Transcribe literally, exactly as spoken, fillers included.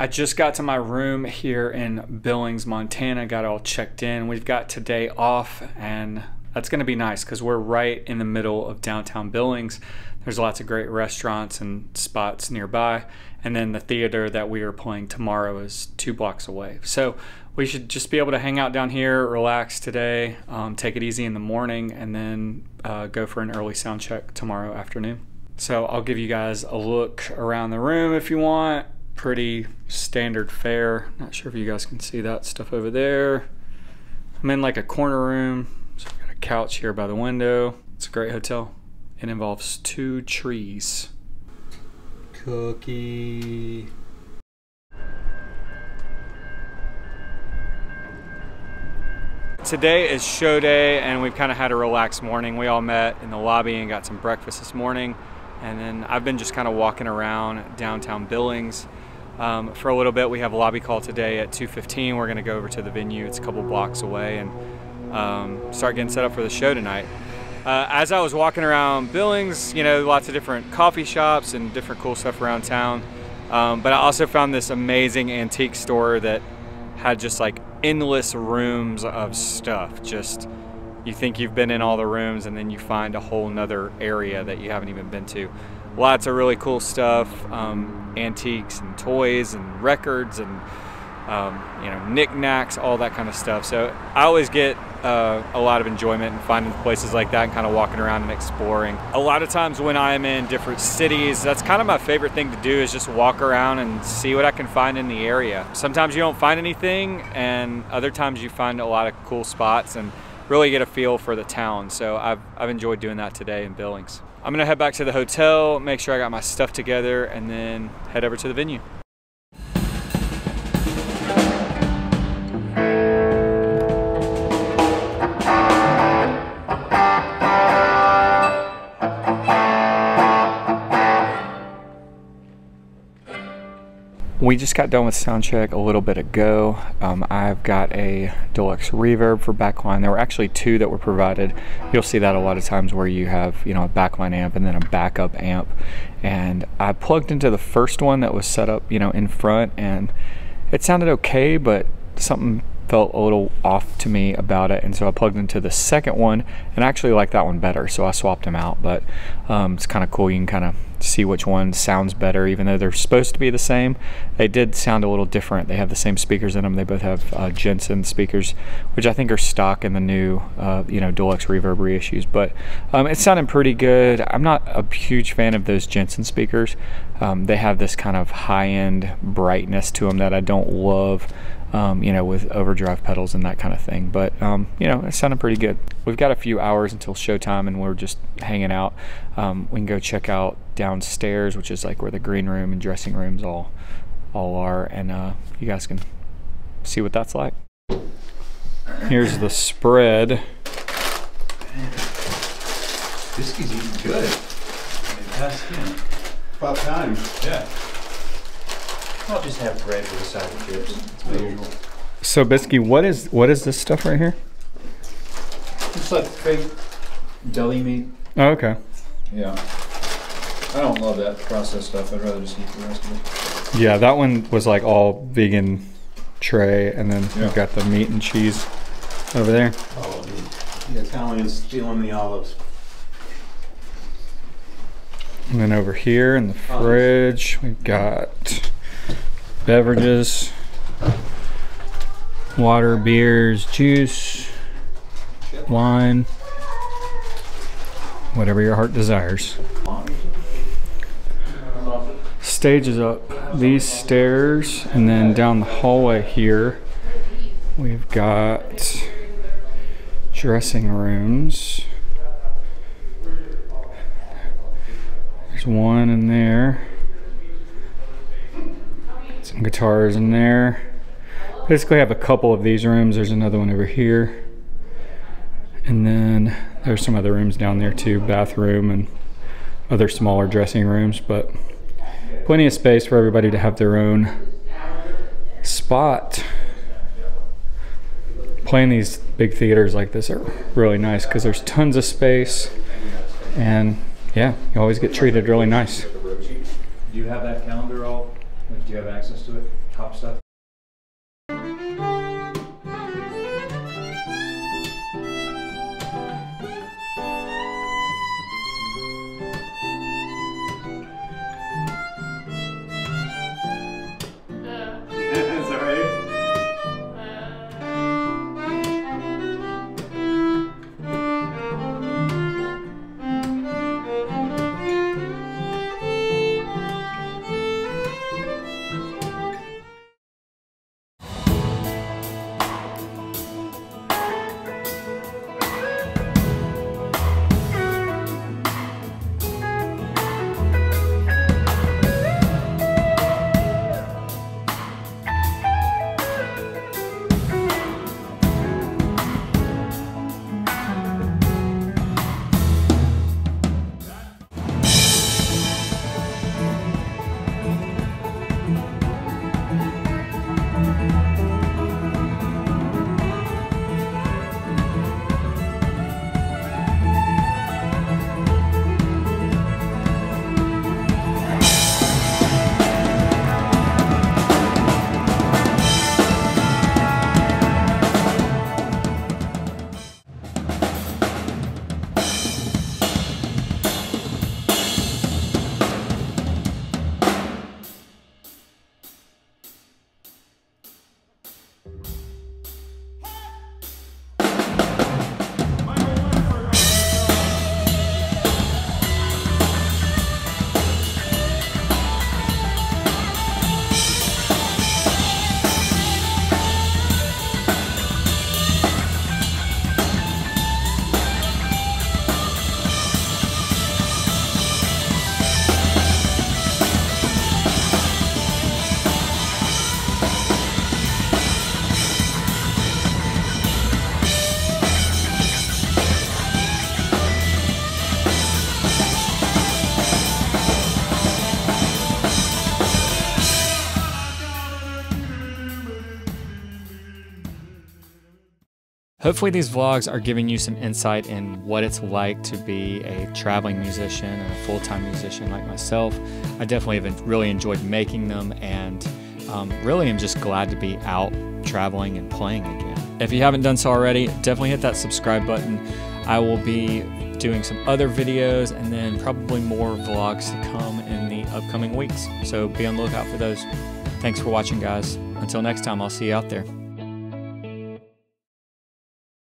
I just got to my room here in Billings, Montana, got all checked in. We've got today off, and that's gonna be nice because we're right in the middle of downtown Billings. There's lots of great restaurants and spots nearby. And then the theater that we are playing tomorrow is two blocks away. So we should just be able to hang out down here, relax today, um, take it easy in the morning, and then uh, go for an early sound check tomorrow afternoon. So I'll give you guys a look around the room if you want. Pretty standard fare. Not sure if you guys can see that stuff over there. I'm in like a corner room, so I've got a couch here by the window. It's a great hotel. It involves two trees. Cookie. Today is show day, and we've kind of had a relaxed morning. We all met in the lobby and got some breakfast this morning. And then I've been just kind of walking around downtown Billings um, for a little bit. We have a lobby call today at two fifteen. We're going to go over to the venue. It's a couple blocks away, and um, start getting set up for the show tonight. Uh, as I was walking around Billings, you know, lots of different coffee shops and different cool stuff around town. Um, but I also found this amazing antique store that had just like endless rooms of stuff. Just you think you've been in all the rooms, and then you find a whole nother area that you haven't even been to. Lots of really cool stuff, um, antiques and toys and records and um, you know, knickknacks, all that kind of stuff. So I always get uh, a lot of enjoyment in finding places like that and kind of walking around and exploring. A lot of times when I'm in different cities, that's kind of my favorite thing to do, is just walk around and see what I can find in the area. Sometimes you don't find anything, and other times you find a lot of cool spots and really get a feel for the town. So I've, I've enjoyed doing that today in Billings. I'm gonna head back to the hotel, make sure I got my stuff together, and then head over to the venue. We just got done with sound check a little bit ago. Um, I've got a Deluxe Reverb for backline. There were actually two that were provided. You'll see that a lot of times where you have, you know, a backline amp and then a backup amp. And I plugged into the first one that was set up, you know, in front, and it sounded okay, but something felt a little off to me about it. And so I plugged into the second one, and I actually liked that one better, so I swapped them out. But um, it's kind of cool. You can kind of see which one sounds better. Even though they're supposed to be the same, they did sound a little different. They have the same speakers in them. They both have uh, Jensen speakers, which I think are stock in the new uh, you know, Deluxe Reverb reissues. But um, it's sounding pretty good. I'm not a huge fan of those Jensen speakers. Um, they have this kind of high-end brightness to them that I don't love, um, you know, with overdrive pedals and that kind of thing. But um, you know, it's sounding pretty good. We've got a few hours until showtime, and we're just hanging out. Um, we can go check out downstairs, which is like where the green room and dressing rooms all all are, and uh, you guys can see what that's like. Here's the spread. Man, Bisky's eating good. They passed in. About time. Yeah. I'll just have bread with a side of chips. It's my usual. So Bisky, what is what is this stuff right here? It's like fake deli meat. Oh, okay. Yeah. I don't love that processed stuff. I'd rather just eat the rest of it. Yeah, that one was like all vegan tray, and then yeah, we've got the meat and cheese over there. Oh, the, the Italians stealing the olives. And then over here in the fridge, we've got beverages, water, beers, juice, wine, whatever your heart desires. Stage is up these stairs, and then down the hallway here we've got dressing rooms. There's one in there, some guitars in there. Basically I have a couple of these rooms. There's another one over here, and then there's some other rooms down there too, bathroom and other smaller dressing rooms, but plenty of space for everybody to have their own spot. Playing these big theaters like this are really nice because there's tons of space, and yeah, you always get treated really nice. Do you have that calendar all Like, do you have access to it? Top stuff? Hopefully these vlogs are giving you some insight in what it's like to be a traveling musician and a full-time musician like myself. I definitely have really enjoyed making them, and um, really am just glad to be out traveling and playing again. If you haven't done so already, definitely hit that subscribe button. I will be doing some other videos and then probably more vlogs to come in the upcoming weeks, so be on the lookout for those. Thanks for watching, guys. Until next time, I'll see you out there.